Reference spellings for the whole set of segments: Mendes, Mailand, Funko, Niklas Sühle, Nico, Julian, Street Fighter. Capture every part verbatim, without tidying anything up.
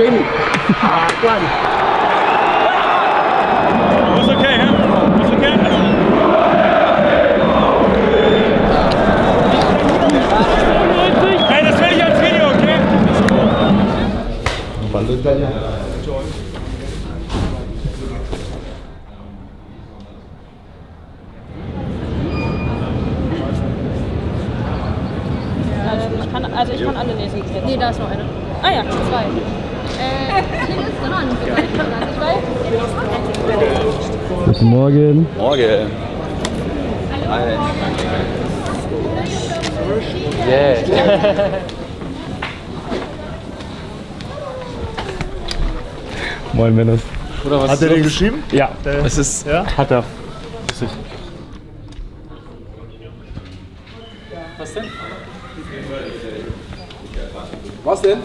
Jamie. Hard one. It was okay, huh? It was okay. Hey, das werde ich als Video, okay? Also ich kann alle lesen. Nee, da ist noch eine. Ah ja, zwei. Äh, hier ist dran. Guten Morgen. Morgen. Hallo. Hi. Yeah. Moin Mendes. Oder was hat er den geschrieben? Ja. Der, es ist, ja? Hat er. Was denn? Was denn?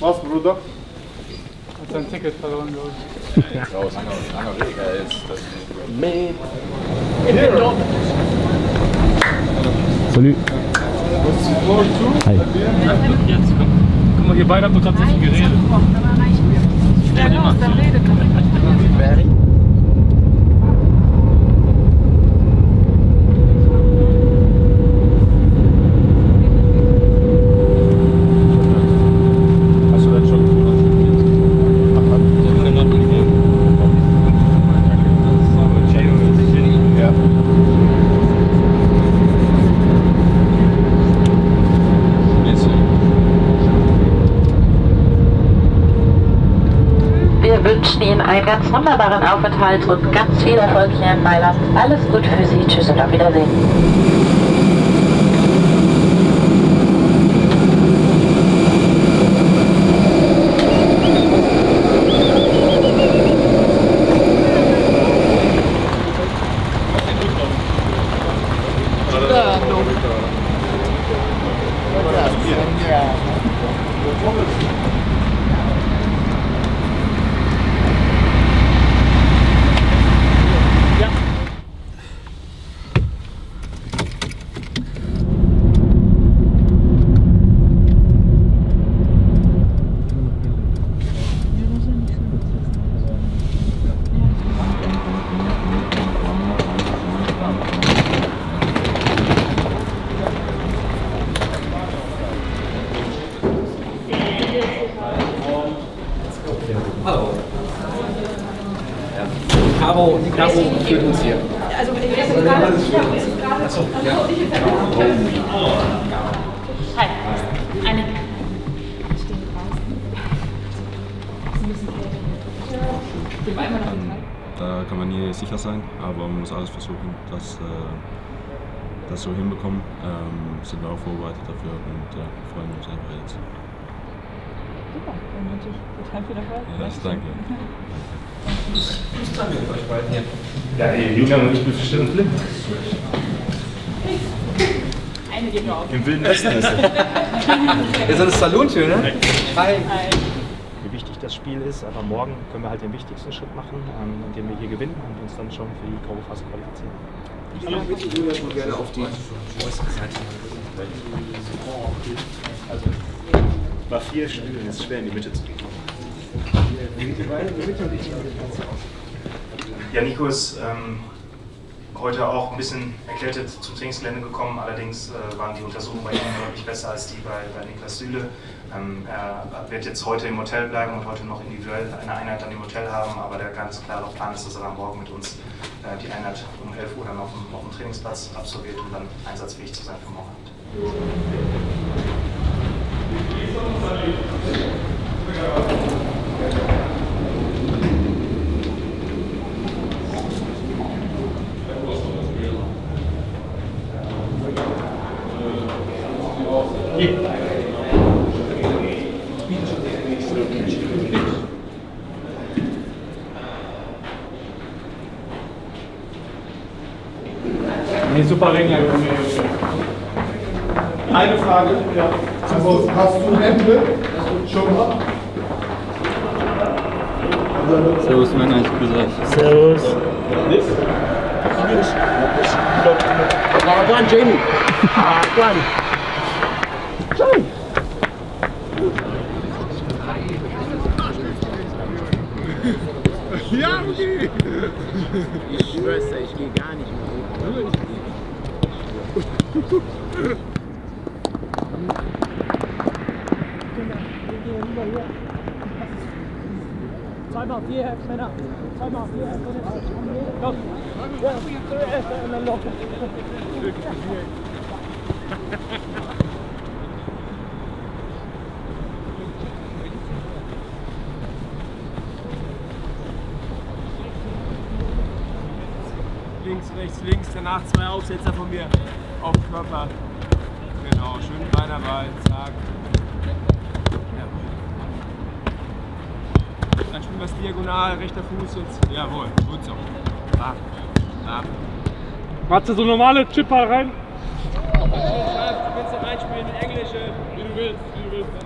Was, Bruder? Hat sein Ticket verloren, glaube ich. Ja, ich glaube, es ist ein langer Weg. Mit dem Job. Salut. Hi. Jetzt, komm. Guck mal, ihr beide habt doch gerade so viel geredet. Ich werde aus der Rede kommen. Ganz wunderbaren Aufenthalt und ganz viel Erfolg hier in Mailand. Alles gut für Sie. Tschüss und auf Wiedersehen. Da kann man nie sicher sein, aber man muss alles versuchen, dass äh, das so hinbekommen. Ähm, sind wir auch vorbereitet dafür und äh, freuen uns einfach jetzt. Super, dann wünsche ich total viel Erfolg. Ja, das, danke. Danke. Danke euch beiden. Ja, Julian und ich verstehen uns blind. Eine geht nur auf. Im wilden Westen ist es. Ist das eine Salontür, ne? Hi. Hi. Wie wichtig das Spiel ist, aber morgen können wir halt den wichtigsten Schritt machen, ähm, indem wir hier gewinnen und uns dann schon für die K O-Phase qualifizieren. Ich würde mich gerne auf die äußere Seite. Also, bei vier Spielen ist es schwer, in die Mitte zu gehen. Ja, Nico ist ähm, heute auch ein bisschen erkältet zum Trainingsgelände gekommen, allerdings äh, waren die Untersuchungen bei ihm deutlich besser als die bei, bei Niklas Sühle. Ähm, er wird jetzt heute im Hotel bleiben und heute noch individuell eine Einheit an dem Hotel haben, aber der ganz klare Plan ist, dass er dann morgen mit uns äh, die Einheit um elf Uhr dann auf dem, auf dem Trainingsplatz absolviert, um dann einsatzfähig zu sein für morgen Abend. Super Ringe. Eine Frage. Ja. Also, hast du Hände? Schon mal? Servus Männer, ich grüße euch. Servus. Hard one, Jamie. Hard one. John. Ich schwör's dir, ich gehe gar nicht mehr hoch. Zweimal auf die Hälfte, Männer. Zweimal auf die Hälfte. Los. Ja, zuerst und dann los. Links, rechts, links. Danach zwei Aufsetzer von mir auf den Körper. Genau, schön Beinerball. Zack. Dann spielen wir es diagonal, rechter Fuß und jawohl, gut so. Ah, ah. Matze, so normale Chipper rein. Du kannst da reinspielen, in Englische, wie du willst, wie du willst. Du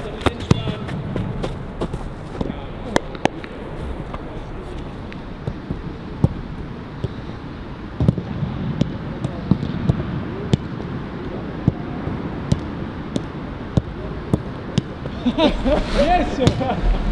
kannst da hinsparen. Ja. Yes!